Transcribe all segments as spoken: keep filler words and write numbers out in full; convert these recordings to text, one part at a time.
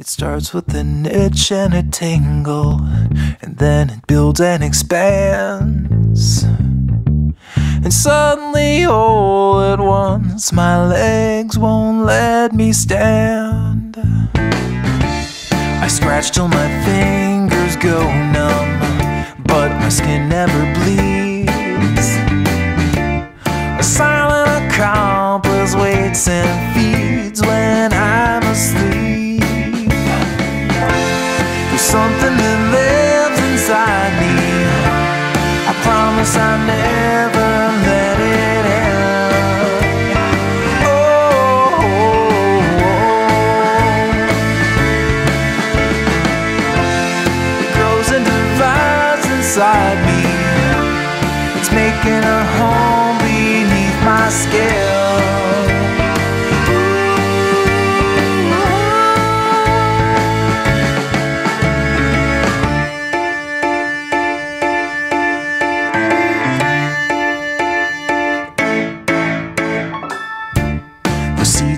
It starts with an itch and a tingle, and then it builds and expands. And suddenly, all at once, my legs won't let me stand. I scratch till my fingers go numb, but my skin never bleeds. A silent accomplice waits and feeds when I'm asleep. There's something that lives inside me. I promise I never let it out. Oh, oh, oh. It grows and divides inside me. It's making a home beneath my skin.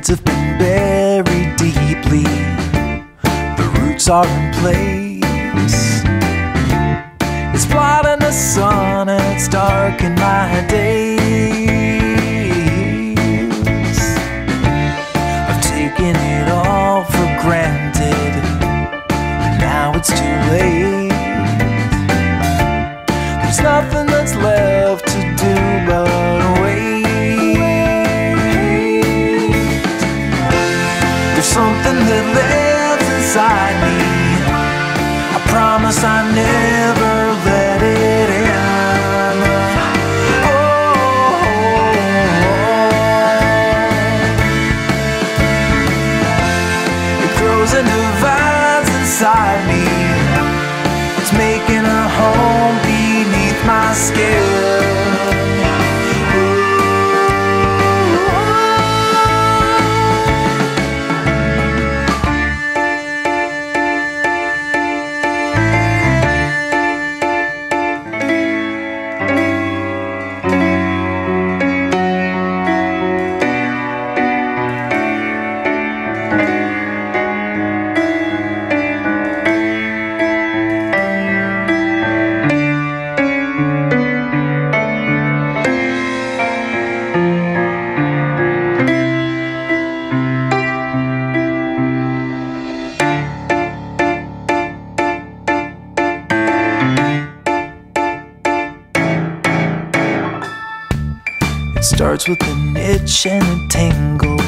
Have been buried deeply, the roots are in place. It's bright in the sun and it's dark in my days. I've taken it all for granted, but now it's too late. There's nothing that's left to do but wait. Something that lives inside me. I promise I never let it in. Oh, oh, oh. It grows and divides inside me. It's making a home beneath my skin. Starts with an itch and a tingle,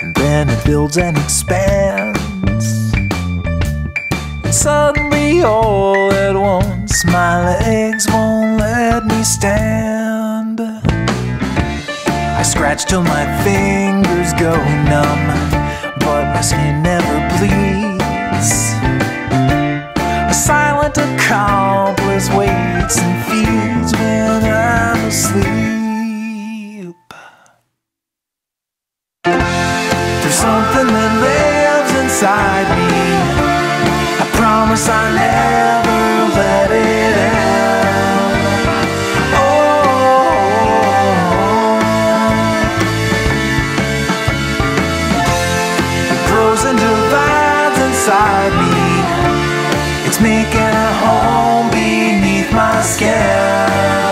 and then it builds and expands. And suddenly, all at once, my legs won't let me stand. I scratch till my fingers go numb, but my skin never bleeds. A silent accomplice waits and feeds when I'm asleep. Something that lives inside me. I promise I never let it out. Oh, oh, oh. It grows and divides inside me. It's making a home beneath my skin.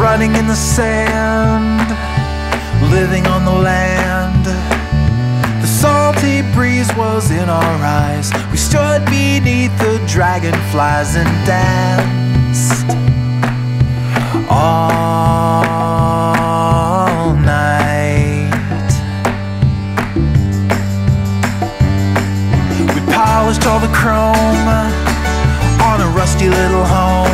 Running in the sand, living on the land. The salty breeze was in our eyes. We stood beneath the dragonflies and danced all night. We polished all the chrome on a rusty little home.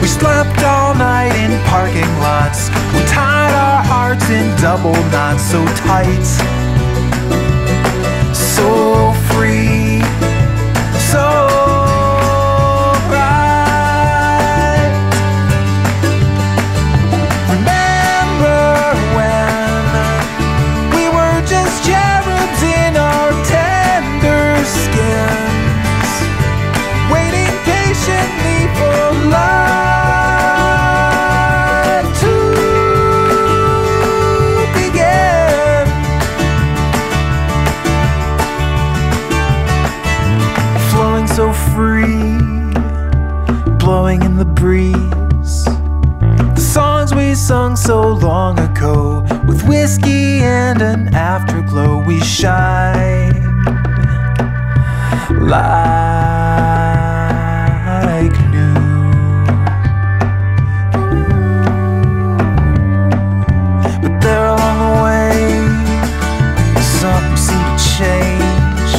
We slept all night in parking lots. We tied our hearts in double knots, so tight, so free, so right. Remember so long ago. With whiskey and an afterglow, we shine like new. But there along the way, something seemed to change.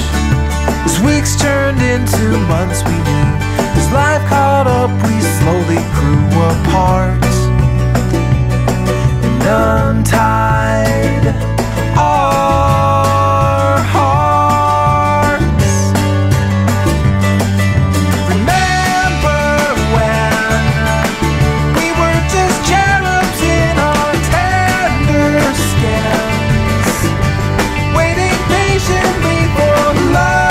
As weeks turned into months, we knew. As life caught up, we slowly grew apart and untied our hearts. Remember when we were just cherubs in our tender skins, waiting patiently for love.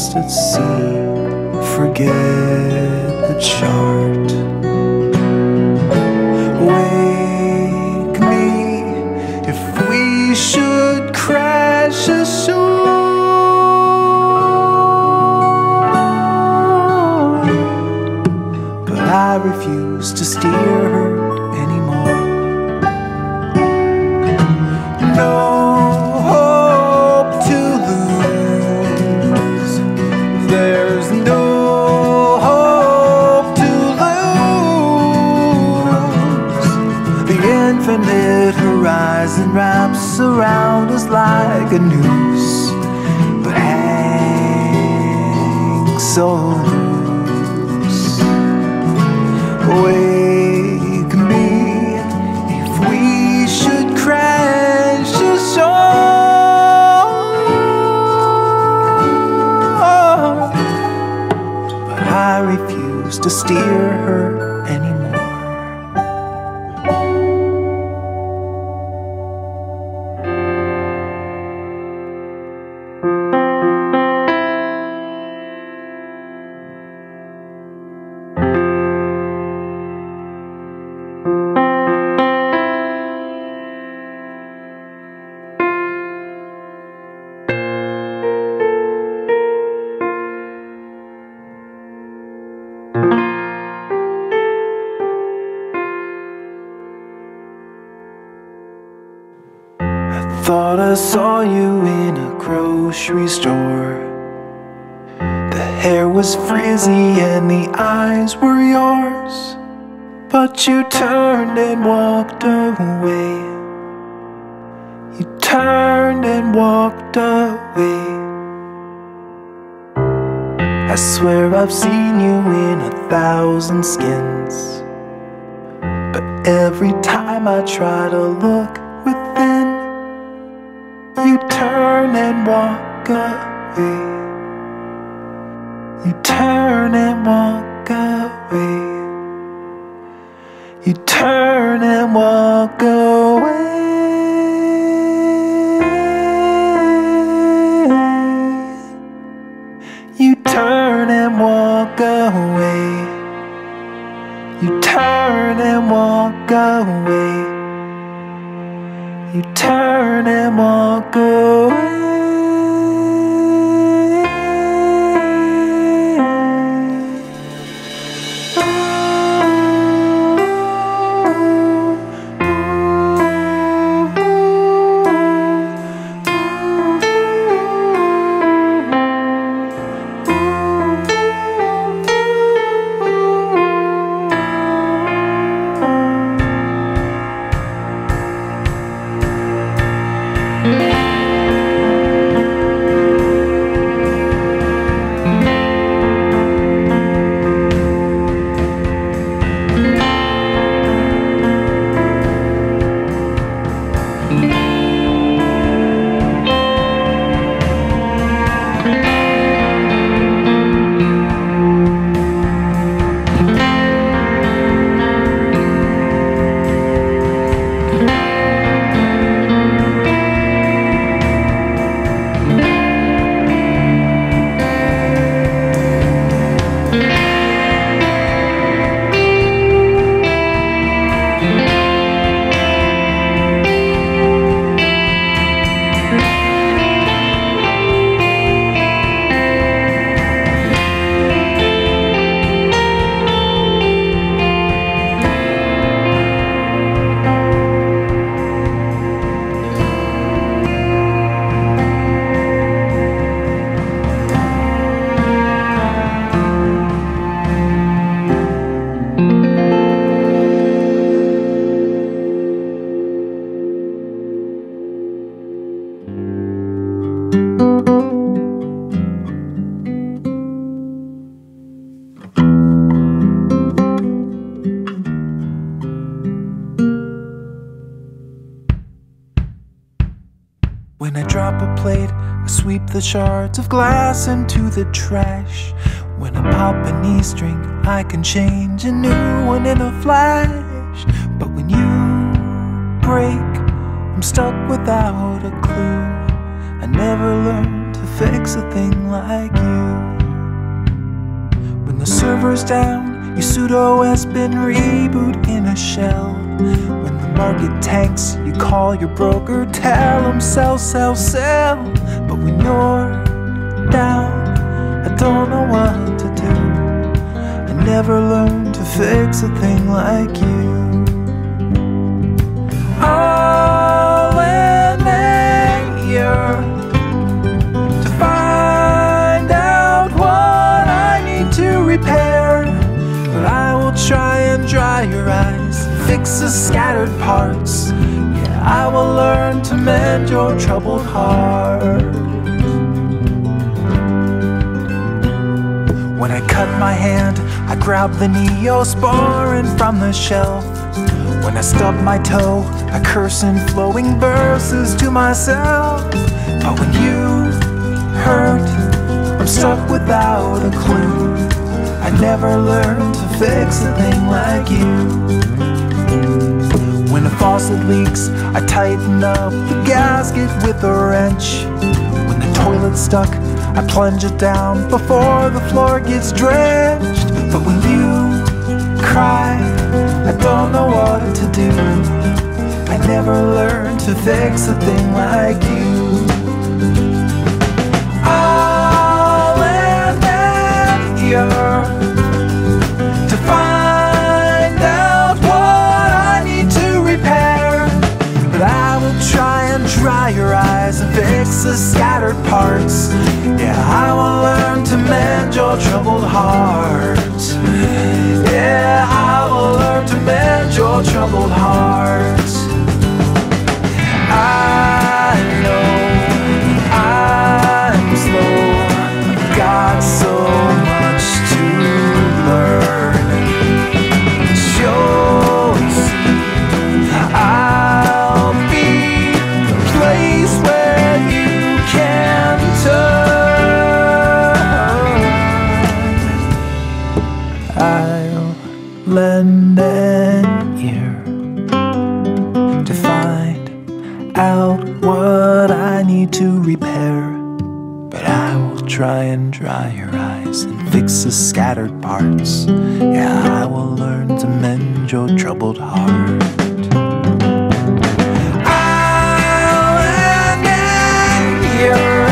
If Thought I saw you in a grocery store. The hair was frizzy and the eyes were yours, but you turned and walked away. You turned and walked away. I swear I've seen you in a thousand skins, but every time I try to look within, you turn and walk away. You turn and walk away. You turn and walk away. You turn and walk away. You turn and walk away. You turn and walk the shards of glass into the trash. When I pop an E-string, I can change a new one in a flash. But when you break, I'm stuck without a clue. I never learned to fix a thing like you. When the server's down, your sudo has been rebooted in a shell. When the market tanks, you call your broker, tell him sell, sell, sell. But when you're down, I don't know what to do. I never learned to fix a thing like you. All in a year to find out what I need to repair. But I will try and dry your eyes, fix the scattered parts. I will learn to mend your troubled heart. When I cut my hand, I grab the Neosporin from the shelf. When I stub my toe, I curse in flowing verses to myself. But when you hurt, I'm stuck without a clue. I never learned to fix a thing like you. When a faucet leaks, I tighten up the gasket with a wrench. When the toilet's stuck, I plunge it down before the floor gets drenched. But when you cry, I don't know what to do. I never learned to fix a thing like you. All in that year to find dryer. your troubled heart. Yeah, I will learn to mend your troubled heart. I know I'm slow, I've got so much to learn. You'll see, I'll be the place where you can turn. I'll lend an ear to find out what I need to repair, but I will try and dry your eyes and fix the scattered parts. Yeah, I will learn to mend your troubled heart. I'll end it here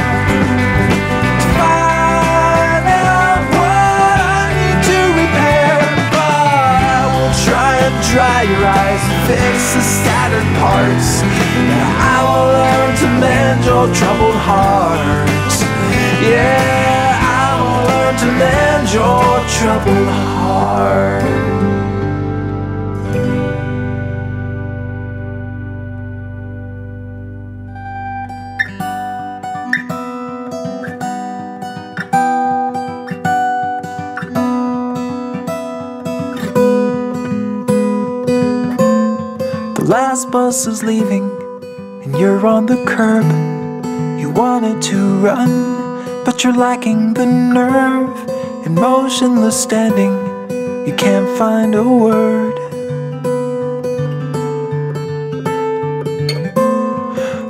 to find out what I need to repair, but I will try and dry your eyes and fix the scattered parts. Yeah, I will learn to mend your troubled heart. Yeah, I will learn to mend your troubled heart. The last bus is leaving, and you're on the curb. You wanted to run, but you're lacking the nerve. And motionless standing, you can't find a word.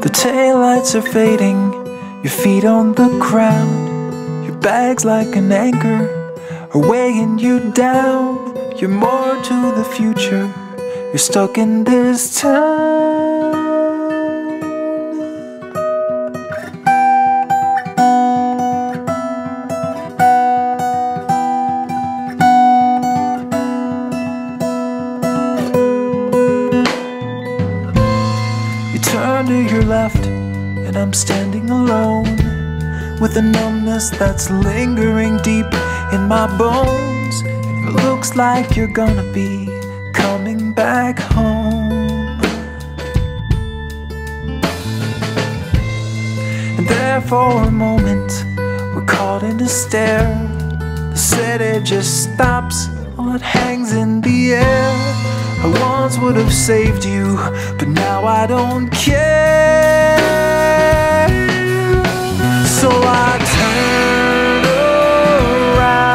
The taillights are fading, your feet on the ground. Your bag's like an anchor, are weighing you down. You're more to the future, you're stuck in this town. You turn to your left, and I'm standing alone, with a numbness that's lingering deep in my bones. It looks like you're gonna be coming back home, and there for a moment we're caught in a stare. The city just stops, all it hangs in the air. I once would have saved you, but now I don't care. So I turn around,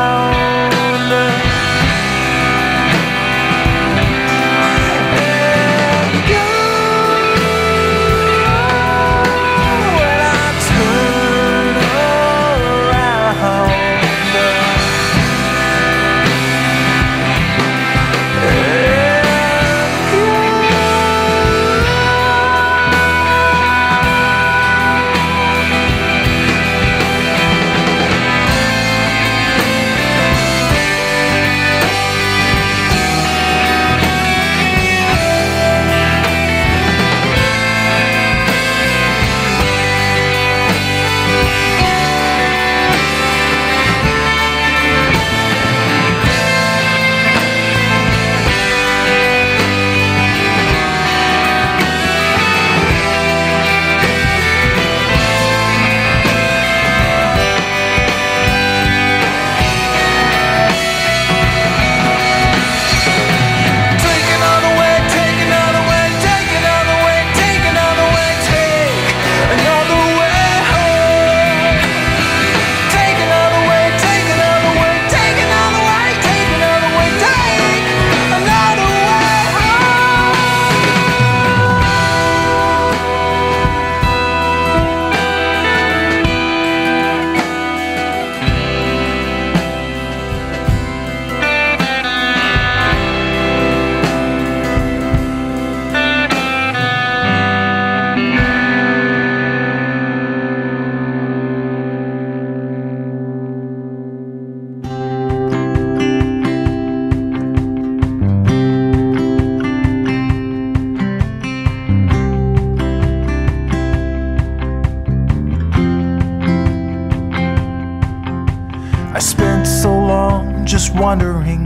wandering.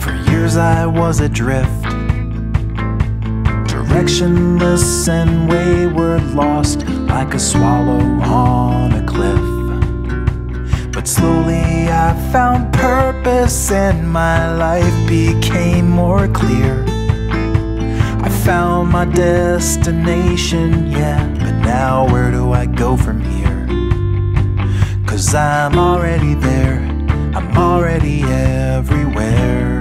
For years I was adrift, directionless and wayward, lost like a swallow on a cliff. But slowly I found purpose and my life became more clear. I found my destination, yeah, but now where do I go from here? 'Cause I'm already there, I'm already everywhere.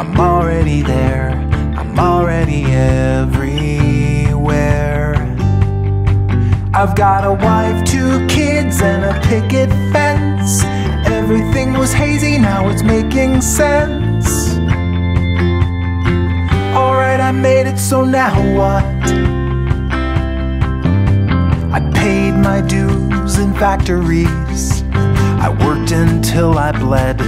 I'm already there, I'm already everywhere. I've got a wife, two kids, and a picket fence. Everything was hazy, now it's making sense. Alright, I made it, so now what? I paid my dues in factories, I worked until I bled.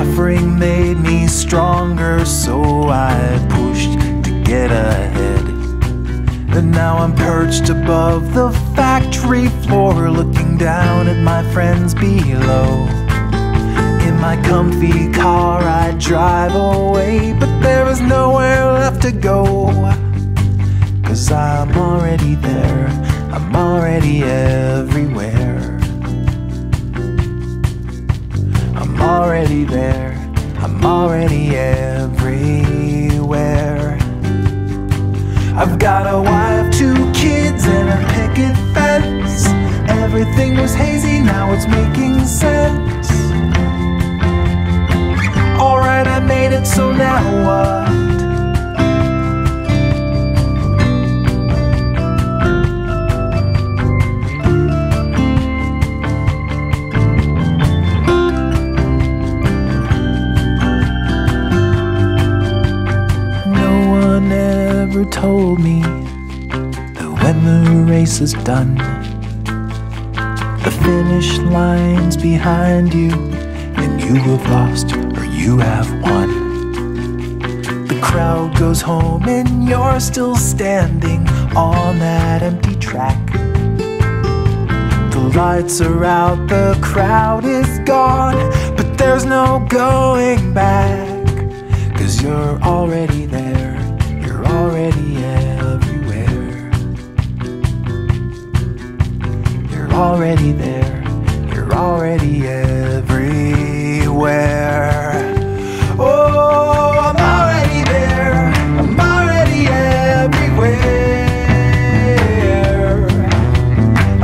Suffering made me stronger, so I pushed to get ahead. And now I'm perched above the factory floor, looking down at my friends below. In my comfy car I drive away, but there is nowhere left to go. 'Cause I'm already there, I'm already everywhere. I'm already there, I'm already everywhere. I've got a wife, two kids, and a picket fence. Everything was hazy, now it's making sense. Alright, I made it, so now what? Told me that when the race is done, the finish line's behind you, and you have lost or you have won. The crowd goes home and you're still standing on that empty track. The lights are out, the crowd is gone, but there's no going back. 'Cause you're already there, you're already already there, you're already everywhere. Oh, I'm already there, I'm already everywhere.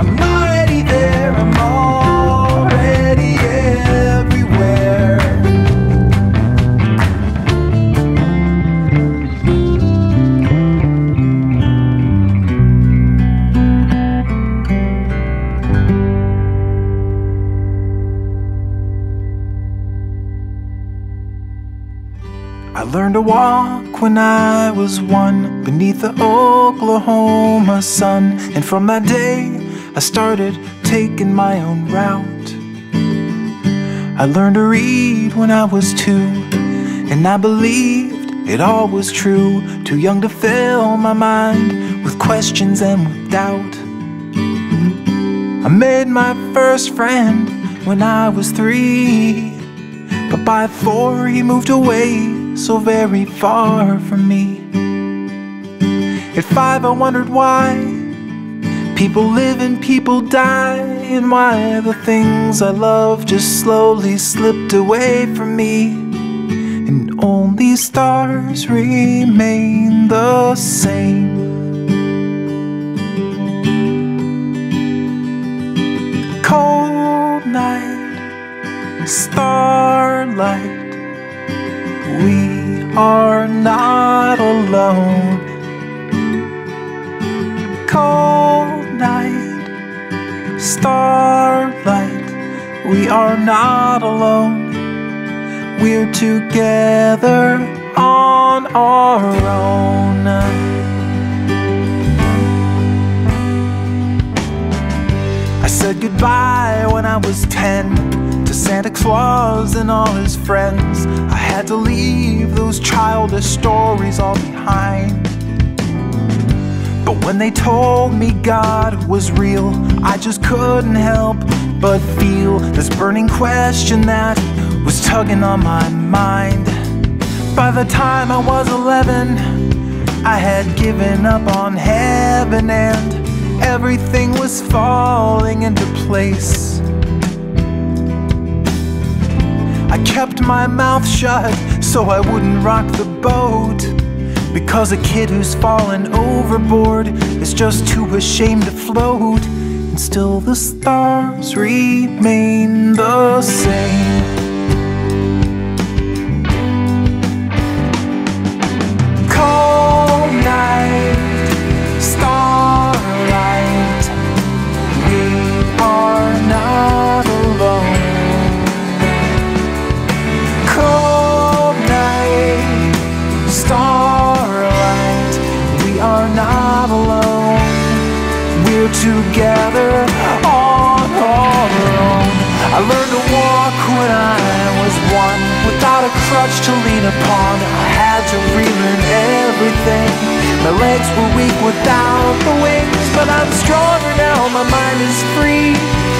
I'm already there, I'm already everywhere. Learned to walk when I was one, beneath the Oklahoma sun. And from that day, I started taking my own route. I learned to read when I was two, and I believed it all was true. Too young to fill my mind with questions and with doubt. I made my first friend when I was three, but by four he moved away, so very far from me. At five I wondered why people live and people die, and why the things I love just slowly slipped away from me. And only stars remain the same. Cold night, starlight, we are not alone. Cold night, starlight, we are not alone. We're together on our own. I said goodbye when I was ten Santa Claus and all his friends. I had to leave those childish stories all behind. But when they told me God was real, I just couldn't help but feel this burning question that was tugging on my mind. By the time I was eleven, I had given up on heaven and everything was falling into place. I kept my mouth shut so I wouldn't rock the boat, because a kid who's fallen overboard is just too ashamed to float. And still the stars remain the same. Cold night, starlight, we are not alone. Cold night, starlight, we are not alone. We're together on our own. I learned to walk when I was one, without a crutch to lean upon. I had to relearn everything. My legs were weak without the wings, but I'm stronger now, my mind is free,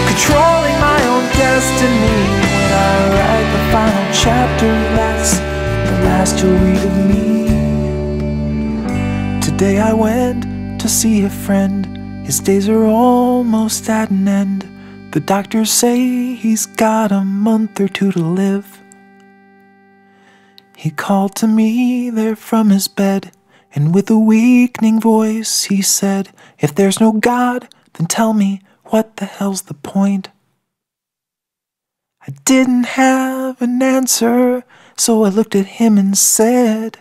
controlling my own destiny. When I write the final chapter, that's the last you'll read of me. Today I went to see a friend, his days are almost at an end. The doctors say he's got a month or two to live. He called to me there from his bed, and with a weakening voice he said, if there's no God, then tell me what the hell's the point? I didn't have an answer, so I looked at him and said,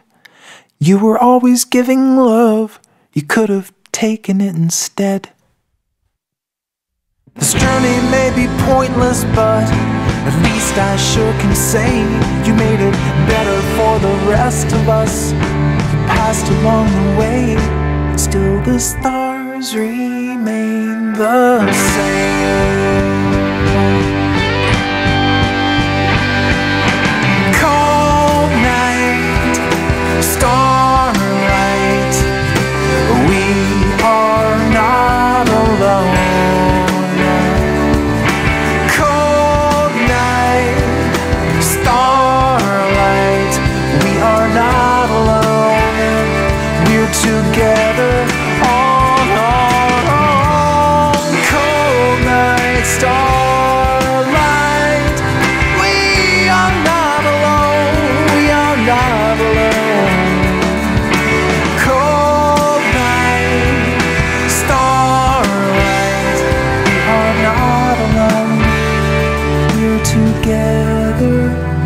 you were always giving love, you could have taken it instead. This journey may be pointless, but at least I sure can say you made it better for the rest of us who passed along the way. Still the stars remain the same. Cold night, starlight, we are not alone. Cold night, starlight, we are not alone. We're together on our own. Cold night, starlight, we are not alone. We are not alone. Together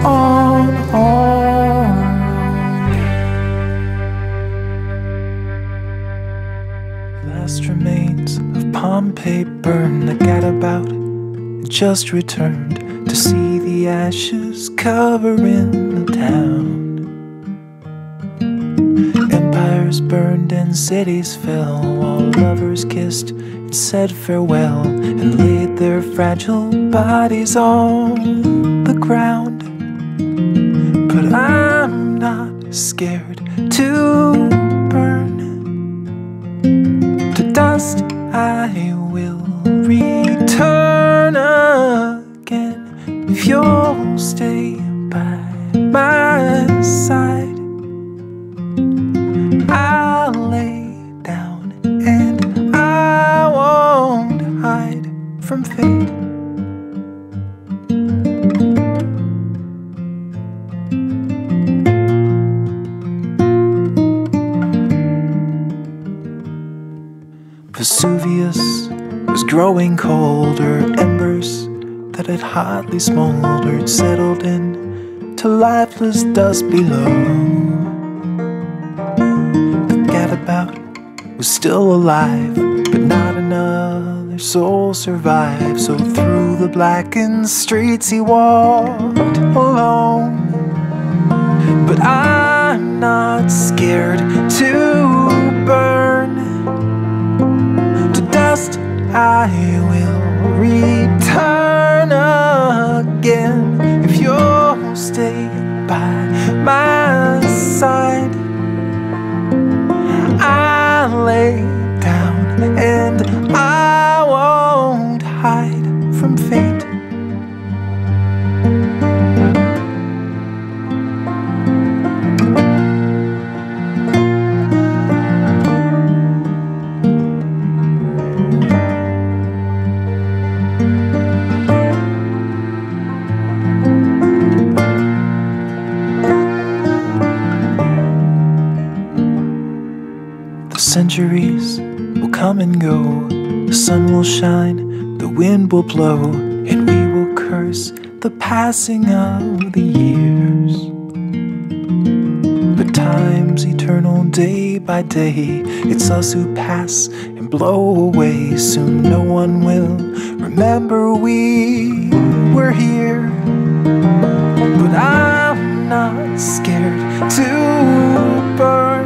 on our own. Last remains of Pompeii burned, the gadabout just returned to see the ashes covering the town. Empires burned and cities fell, while lovers kissed and said farewell, and laid their fragile bodies on the ground. But I'm not scared to burn. To dust I will return again, if you'll stay by my side. I'll lay down and I won't hide from fate. Vesuvius was growing colder, embers that had hotly smoldered settled in to lifeless dust below. The gadabout was still alive, but not another soul survived. So through the blackened streets he walked alone. But I'm not scared to burn. I will return again, if you'll stay by my side. I'll lay down and I won't hide from fate. centuries will come and go. The sun will shine, the wind will blow, and we will curse the passing of the years. But time's eternal, day by day. It's us who pass and blow away. Soon no one will remember we were here. But I'm not scared to burn.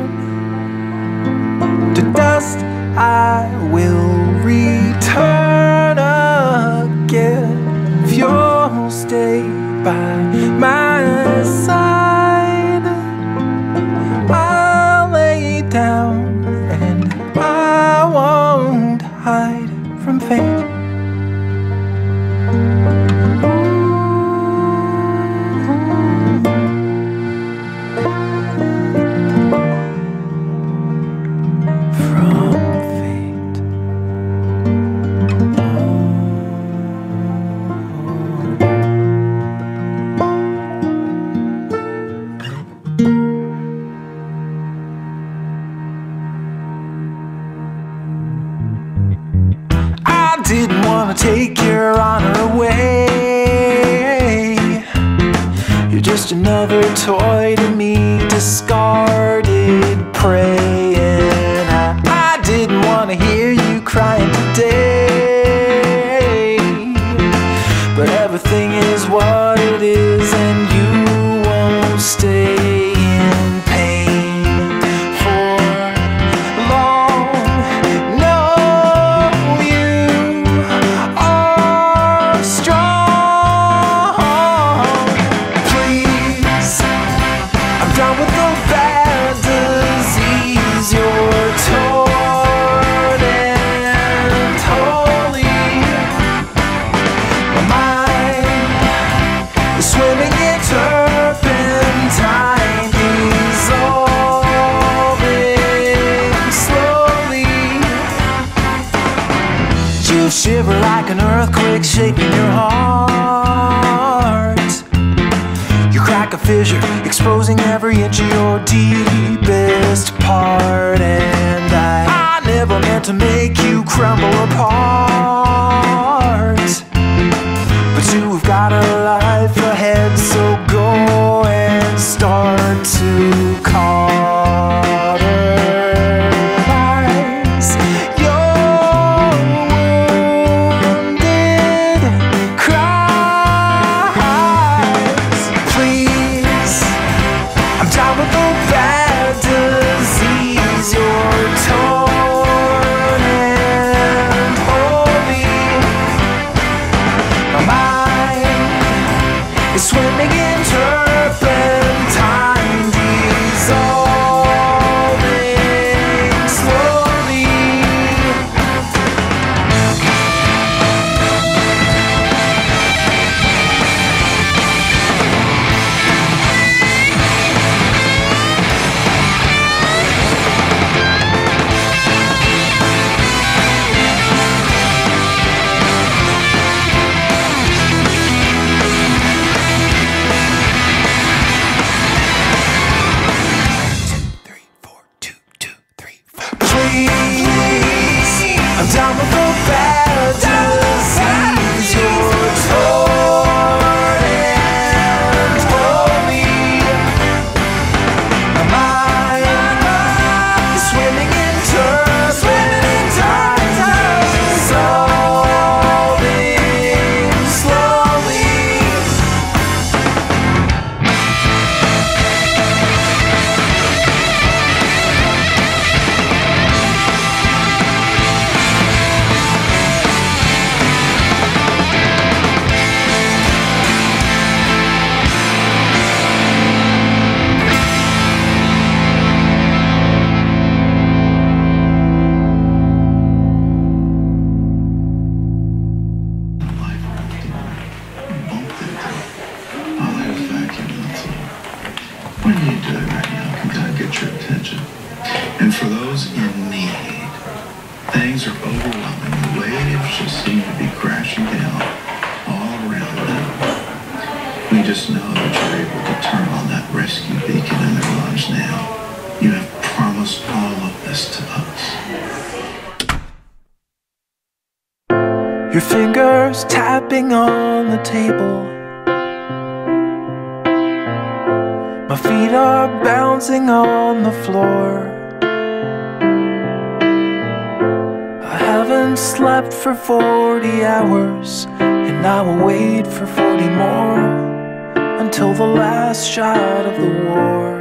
To dust I will return again. If you'll stay by my side, I'll lay down and I won't hide from fate. Didn't want to take your honor away. You're just another toy to me, discarded prey. And I, I didn't want to hear you crying today. But everything is what it is, and you won't stay in pain for long. No, swimming in turpentine, dissolving slowly. You shiver like an earthquake shaking your heart. You crack a fissure, exposing every inch of your deepest part. And I, I never meant to make you crumble apart, but you've got a life ahead, so go and start to cauterize your wounded cries. Please, I'm down with the bad disease, you're torn. Swimming in turpentine, dissolving slowly. I'm down with the bad disease, you're torn and holy. My mind is swimming in turpentine, dissolving slowly. What are you doing right now can kind of get your attention. And for those in need, things are overwhelming. The waves just seem to be crashing down all around them. We just know that you're able to turn on that rescue beacon in their lives now. You have promised all of this to us. Your fingers tapping on the table. My feet are bouncing on the floor. I haven't slept for forty hours, and I will wait for forty more until the last shot of the war.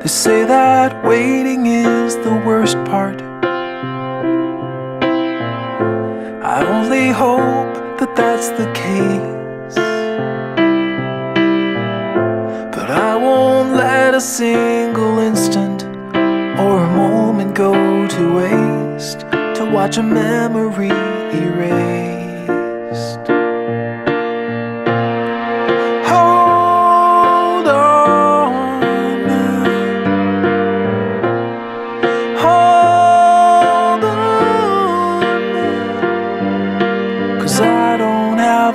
They say that waiting is the worst part. I only hope that that's the case, but I won't let a single instant or a moment go to waste to watch a memory erased.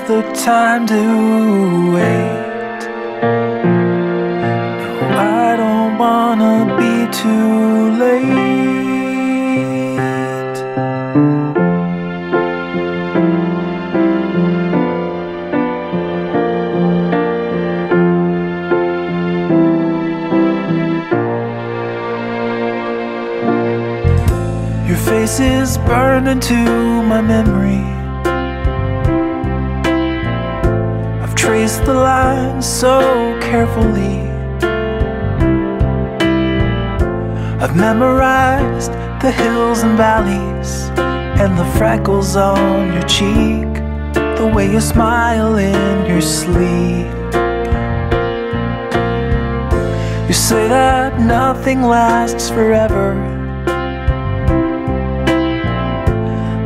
The time to wait. No, I don't wanna be too late. Your face is burned into my memory. Trace the lines so carefully. I've memorized the hills and valleys and the freckles on your cheek, the way you smile in your sleep. You say that nothing lasts forever,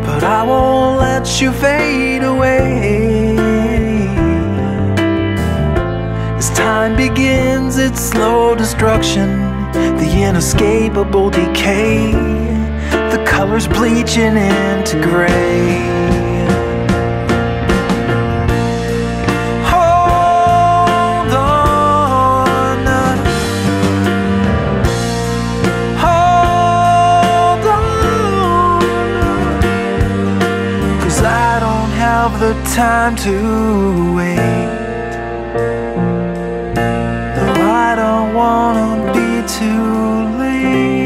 but I won't let you fade away. Time begins its slow destruction, the inescapable decay, the colors bleaching into gray. Hold on, hold on, 'cause I don't have the time to wait. Wanna be too late.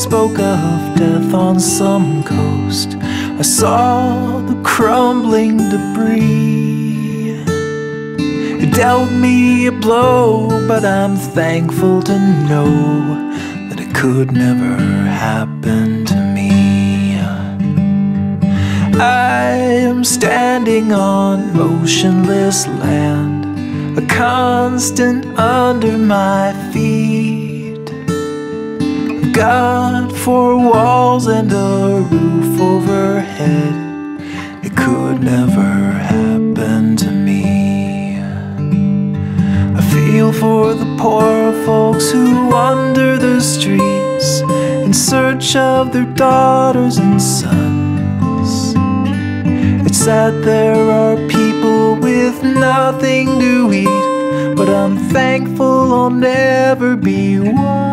spoke of death on some coast. I saw the crumbling debris. It dealt me a blow, but I'm thankful to know that it could never happen to me. I am standing on motionless land, a constant under my feet. Got four walls and a roof overhead. It could never happen to me. I feel for the poor folks who wander the streets in search of their daughters and sons. It's sad there are people with nothing to eat, but I'm thankful I'll never be one.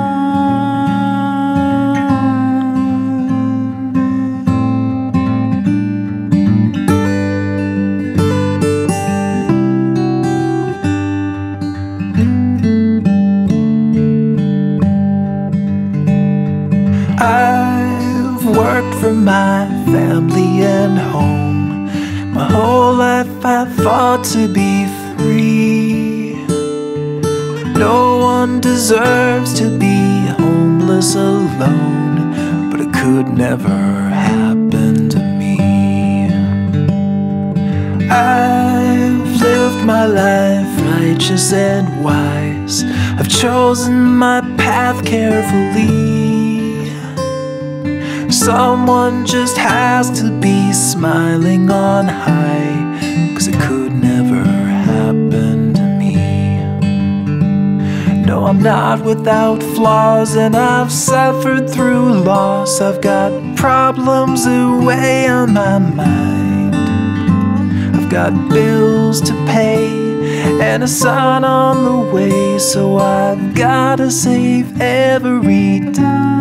I've worked for my family and home. My whole life I fought to be free. No one deserves to be homeless alone, but it could never happen to me. I've lived my life righteous and wise. I've chosen my path carefully. Someone just has to be smiling on high, 'cause it could never happen to me. No, I'm not without flaws, and I've suffered through loss. I've got problems that weigh on my mind. I've got bills to pay and a son on the way, so I've gotta save every dime.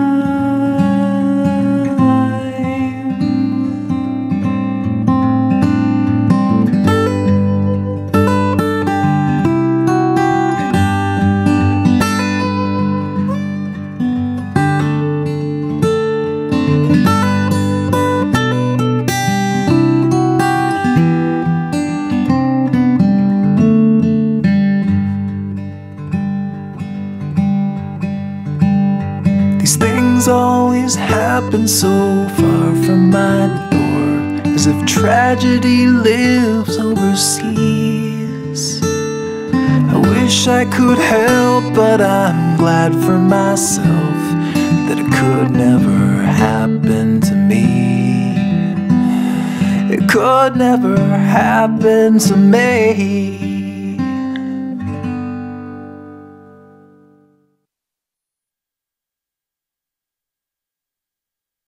These things always happen so far from my door, as if tragedy lives overseas. I wish I could help, but I'm glad for myself that it could never happen to me. It could never happen to me.